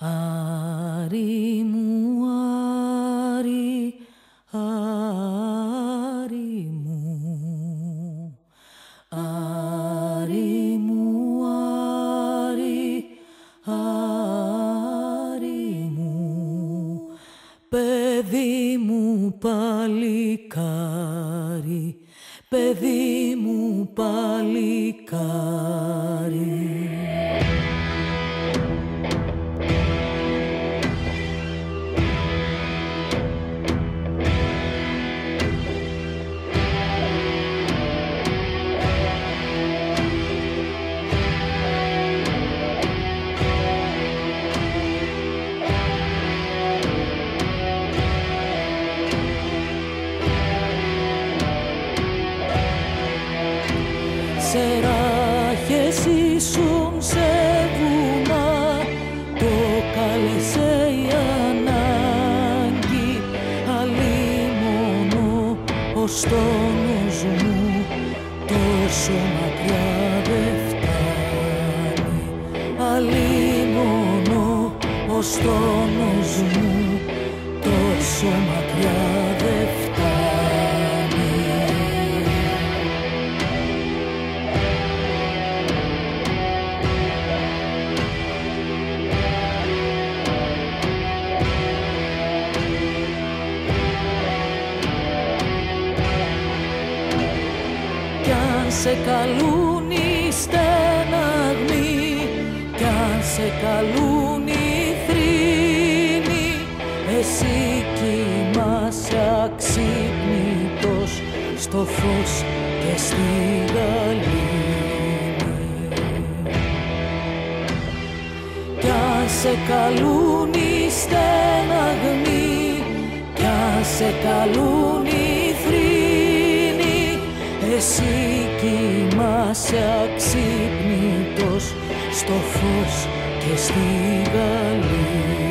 Άρη μου, Άρη, Άρη μου, Άρη μου, Άρη, Άρη μου, παιδί μου παλικάρι, παιδί μου παλικάρι. Σε ράχες ίσουν σε βουνά, το κάλεσε η ανάγκη, αλλήμωνο ως το νους μου, τόσο μακριά δε φτάνει, αλλήμωνο ως το νους μου, τόσο μακριά δε φτάνει. Σε καλούν οι στεναγμοί, κι αν σε καλούν οι θρήνοι, εσύ κοιμάσαι αξύπνητος στο φως και στη γαλήνη. Κι αν σε καλούν οι στεναγμοί, κι αν σε καλούν οι θρήνοι, εσύ κοιμάσαι αξύπνητος στο φως και στη γαλήνη.